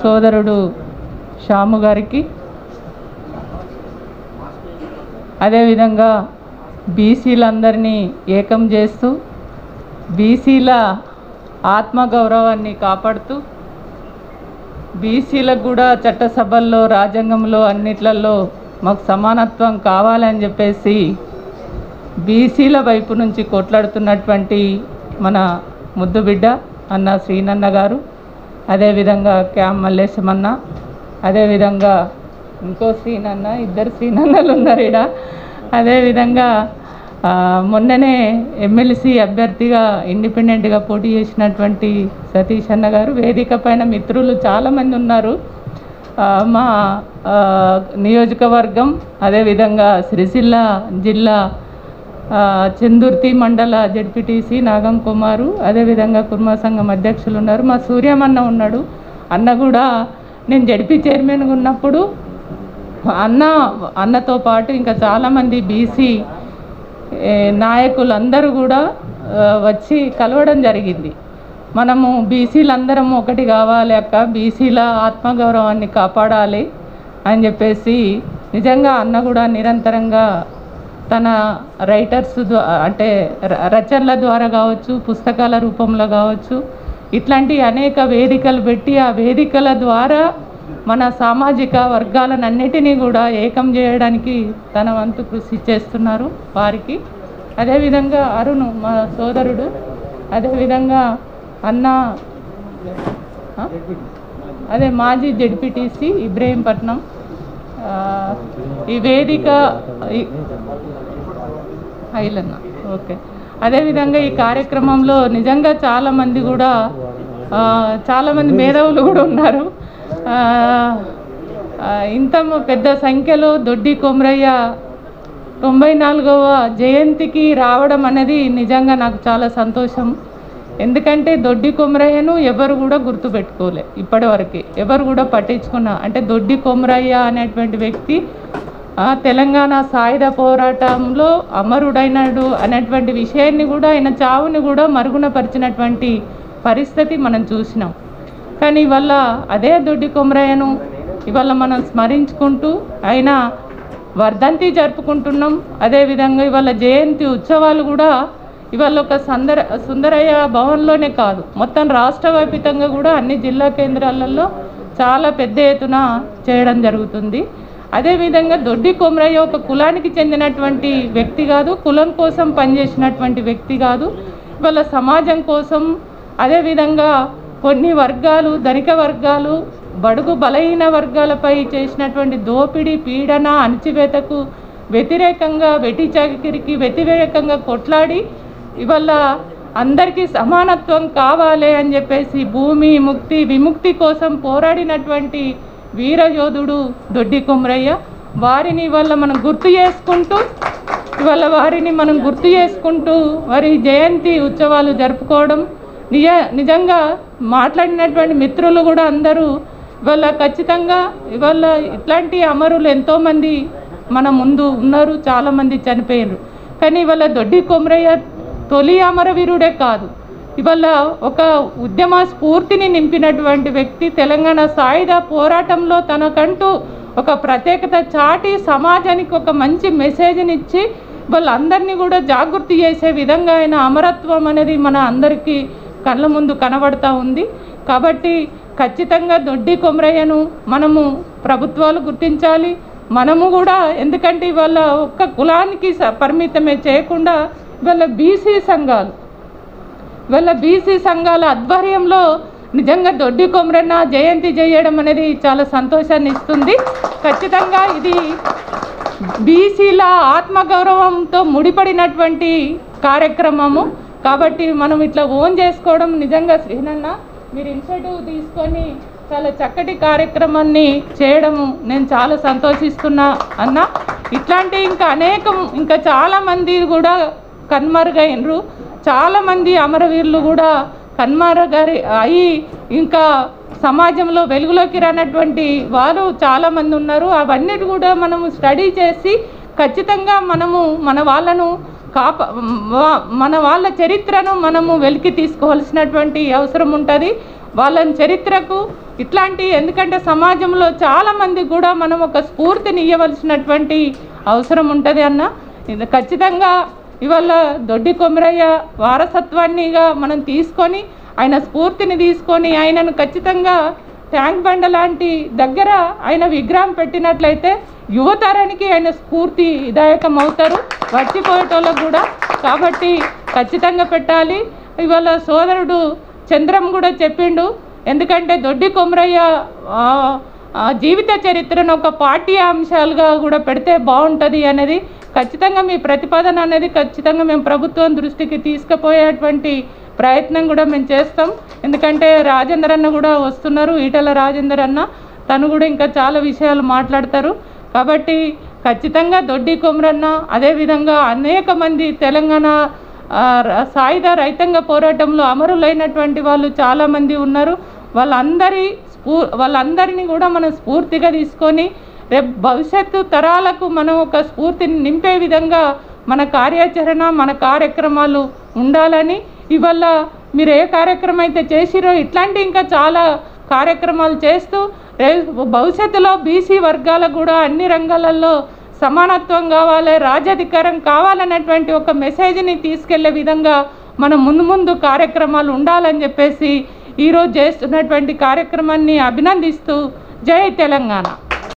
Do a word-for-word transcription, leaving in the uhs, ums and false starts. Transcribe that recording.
సోదరుడు షాము గారికి అదే విధంగా బీసీలందర్నీ ఏకం చేస్తూ బీసీల ఆత్మ గౌరవాన్ని కాపాడుతూ బీసీలకు కూడా చట్టసభల్లో రాజ్యాంగంలో అన్నిట్లలో మాకు సమానత్వం కావాలని చెప్పేసి బీసీల వైపు నుంచి కొట్లాడుతున్నటువంటి మన ముద్దుబిడ్డ అన్న శ్రీనన్న గారు, అదేవిధంగా క్యామ్ మల్లేశం అన్న, అదేవిధంగా ఇంకో శ్రీనన్న, ఇద్దరు శ్రీనన్నలు ఉన్నారు ఇక్కడ. అదేవిధంగా మొన్ననే ఎమ్మెల్సీ అభ్యర్థిగా ఇండిపెండెంట్గా పోటీ చేసినటువంటి సతీష్ అన్న గారు, వేదిక పైన మిత్రులు చాలామంది ఉన్నారు. మా నియోజకవర్గం అదేవిధంగా సిరిసిల్ల జిల్లా చందుర్తి మండల జెడ్పీటీసీ నాగం కుమారు, అదేవిధంగా కుర్మ సంఘం అధ్యక్షులు ఉన్నారు. మా సూర్యమన్న ఉన్నాడు. అన్న కూడా నేను జెడ్పీ చైర్మన్గా ఉన్నప్పుడు అన్న అన్నతో పాటు ఇంకా చాలామంది బీసీ నాయకులందరూ కూడా వచ్చి కలవడం జరిగింది. మనము బీసీలందరం ఒకటి కావాలి అక్క, బీసీల ఆత్మగౌరవాన్ని కాపాడాలి అని చెప్పేసి నిజంగా అన్న కూడా నిరంతరంగా తన రైటర్స్ అంటే రచనల ద్వారా కావచ్చు, పుస్తకాల రూపంలో కావచ్చు, ఇట్లాంటి అనేక వేదికలు పెట్టి ఆ వేదికల ద్వారా మన సామాజిక వర్గాలన్నిటినీ కూడా ఏకం చేయడానికి తన వంతు కృషి చేస్తున్నారు వారికి. అదేవిధంగా అరుణ్ మా సోదరుడు, అదేవిధంగా అన్న అదే మాజీ జెడ్పీటీసీ ఇబ్రహీంపట్నం. ఈ వేదిక హైలన్న ఓకే. అదేవిధంగా ఈ కార్యక్రమంలో నిజంగా చాలామంది కూడా చాలామంది మేధావులు కూడా ఉన్నారు. ఇంత పెద్ద సంఖ్యలో దొడ్డి కొమరయ్య తొంభై నాలుగవ జయంతికి రావడం అనేది నిజంగా నాకు చాలా సంతోషం. ఎందుకంటే దొడ్డి కొమరయ్యను ఎవరు కూడా గుర్తుపెట్టుకోలే, ఇప్పటివరకు ఎవరు కూడా పట్టించుకున్నా అంటే దొడ్డి కొమరయ్య అనేటువంటి వ్యక్తి తెలంగాణ సాయుధ పోరాటంలో అమరుడైనాడు అనేటువంటి విషయాన్ని కూడా, ఆయన చావుని కూడా మరుగునపరిచినటువంటి పరిస్థితి మనం చూసినాం. కానీ ఇవాళ అదే దొడ్డి కొమరయ్యను ఇవాళ మనం స్మరించుకుంటూ ఆయన వర్ధంతి జరుపుకుంటున్నాం. అదేవిధంగా ఇవాళ జయంతి ఉత్సవాలు కూడా ఇవాళ ఒక సందర సుందరయ్య భవన్లోనే కాదు, మొత్తం రాష్ట్ర వ్యాప్తంగా కూడా అన్ని జిల్లా కేంద్రాలలో చాలా పెద్ద ఎత్తున చేయడం జరుగుతుంది. అదేవిధంగా దొడ్డి కొమరయ్య ఒక కులానికి చెందినటువంటి వ్యక్తి కాదు, కులం కోసం పనిచేసినటువంటి వ్యక్తి కాదు. ఇవాళ సమాజం కోసం, అదేవిధంగా కొన్ని వర్గాలు, ధనిక వర్గాలు, బడుగు బలహీన వర్గాలపై చేసినటువంటి దోపిడీ, పీడన, అణచివేతకు వ్యతిరేకంగా, వెటి చాకిరికి వ్యతిరేకంగా కొట్లాడి ఇవాళ అందరికీ సమానత్వం కావాలి అని చెప్పేసి భూమి ముక్తి విముక్తి కోసం పోరాడినటువంటి వీరయోధుడు దొడ్డి కొమరయ్య. వారిని ఇవాళ మనం గుర్తు చేసుకుంటూ ఇవాళ వారిని మనం గుర్తు చేసుకుంటూ వారి జయంతి ఉత్సవాలు జరుపుకోవడం నిజ నిజంగా మాట్లాడినటువంటి మిత్రులు కూడా అందరూ ఇవాళ ఖచ్చితంగా ఇవాళ ఇట్లాంటి అమరులు ఎంతోమంది మన ముందు ఉన్నారు, చాలామంది చనిపోయారు. కానీ ఇవాళ దొడ్డి కొమరయ్య తొలి అమరవీరుడే కాదు, ఇవాళ ఒక ఉద్యమ స్ఫూర్తిని నింపినటువంటి వ్యక్తి. తెలంగాణ సాయుధ పోరాటంలో తనకంటూ ఒక ప్రత్యేకత చాటి సమాజానికి ఒక మంచి మెసేజ్ని ఇచ్చి వాళ్ళందరినీ కూడా జాగృతి చేసే విధంగా ఆయన అమరత్వం అనేది మన అందరికీ కళ్ళ ముందు కనబడుతూ ఉంది. కాబట్టి ఖచ్చితంగా దొడ్డి కొమరయ్యను మనము ప్రభుత్వాలు గుర్తించాలి, మనము కూడా. ఎందుకంటే ఇవాళ ఒక్క కులానికి పరిమితమే చేయకుండా ఇవాళ బీసీ సంఘాలు ఇవాళ బీసీ సంఘాల ఆధ్వర్యంలో నిజంగా దొడ్డి కొమరన్న జయంతి చేయడం అనేది చాలా సంతోషాన్ని ఇస్తుంది. ఖచ్చితంగా ఇది బీసీల ఆత్మగౌరవంతో ముడిపడినటువంటి కార్యక్రమము. కాబట్టి మనం ఇట్లా ఓన్ చేసుకోవడం నిజంగా శ్రీనన్న మీరు ఇనిషియేటివ్ తీసుకొని చాలా చక్కటి కార్యక్రమాన్ని చేయడము నేను చాలా సంతోషిస్తున్నా అన్న. ఇట్లాంటి ఇంకా అనేకం ఇంకా చాలామంది కూడా కన్మరుగైనరు, చాలామంది అమరవీరులు కూడా కన్మరుగారి అయి ఇంకా సమాజంలో వెలుగులోకి రానటువంటి వారు చాలామంది ఉన్నారు. అవన్నీ కూడా మనము స్టడీ చేసి ఖచ్చితంగా మనము మన వాళ్ళను కాప మన వాళ్ళ చరిత్రను మనము వెలికి తీసుకోవాల్సినటువంటి అవసరం ఉంటుంది. వాళ్ళ చరిత్రకు ఇట్లాంటి ఎందుకంటే సమాజంలో చాలా మంది కూడా మనం ఒక స్ఫూర్తిని ఇవ్వవలసినటువంటి అవసరం ఉంటది అన్న ఇది ఖచ్చితంగా ఇవాల దొడ్డి కొమరయ్య వారసత్వాన్నిగా మనం తీసుకొని ఆయన స్ఫూర్తిని తీసుకొని ఆయనను ఖచ్చితంగా ట్యాంక్ బండ లాంటి దగ్గర ఆయన విగ్రహం పెట్టినట్లయితే యువతరానికి ఆయన స్ఫూర్తి దాయకం అవుతారు వచ్చిపోయేటోళ్ళకు కూడా కాబట్టి ఖచ్చితంగా పెట్టాలి ఇవాల సోదరుడు చంద్రం కూడా చెప్పిండు ఎందుకంటే దొడ్డి కొమరయ్య జీవిత చరిత్రను ఒక పాఠ్యాంశాలుగా కూడా పెడితే బాగుంటది అనేది ఖచ్చితంగా మీ ప్రతిపాదన అనేది ఖచ్చితంగా మేము ప్రభుత్వం దృష్టికి తీసుకుపోయేటువంటి ప్రయత్నం కూడా మేము చేస్తాం ఎందుకంటే రాజేంద్ర అన్న కూడా వస్తున్నారు ఈటల రాజేంద్ర అన్న తను కూడా ఇంకా చాలా విషయాలు మాట్లాడతారు కాబట్టి ఖచ్చితంగా దొడ్డి కొమరన్న అదే విధంగా అనేక మంది తెలంగాణ సాయుధ రైతాంగ పోరాటంలో అమరులైనటువంటి వాళ్ళు చాలా మంది ఉన్నారు వాళ్ళందరి స్ఫూ వాళ్ళందరినీ కూడా మనం స్ఫూర్తిగా తీసుకొని రేపు భవిష్యత్తు తరాలకు మనం ఒక స్ఫూర్తిని నింపే విధంగా మన కార్యాచరణ మన కార్యక్రమాలు ఉండాలని ఇవాళ మీరు ఏ కార్యక్రమం అయితే చేసిరో ఇట్లాంటి ఇంకా చాలా కార్యక్రమాలు చేస్తూ రేపు భవిష్యత్తులో బీసీ వర్గాలకు కూడా అన్ని రంగాలలో సమానత్వం కావాలి రాజ్యాధికారం కావాలన్నటువంటి ఒక మెసేజ్ని తీసుకెళ్లే విధంగా మనం ముందు ముందు కార్యక్రమాలు ఉండాలని చెప్పేసి ఈరోజు చేస్తున్నటువంటి కార్యక్రమాన్ని అభినందిస్తూ జై తెలంగాణ.